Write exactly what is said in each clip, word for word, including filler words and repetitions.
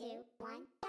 two, one, go!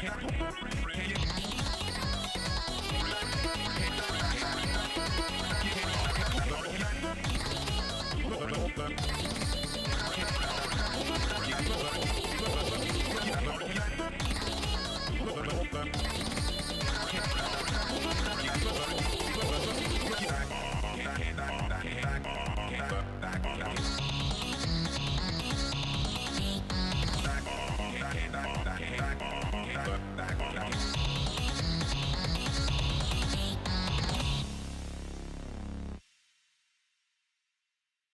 Can you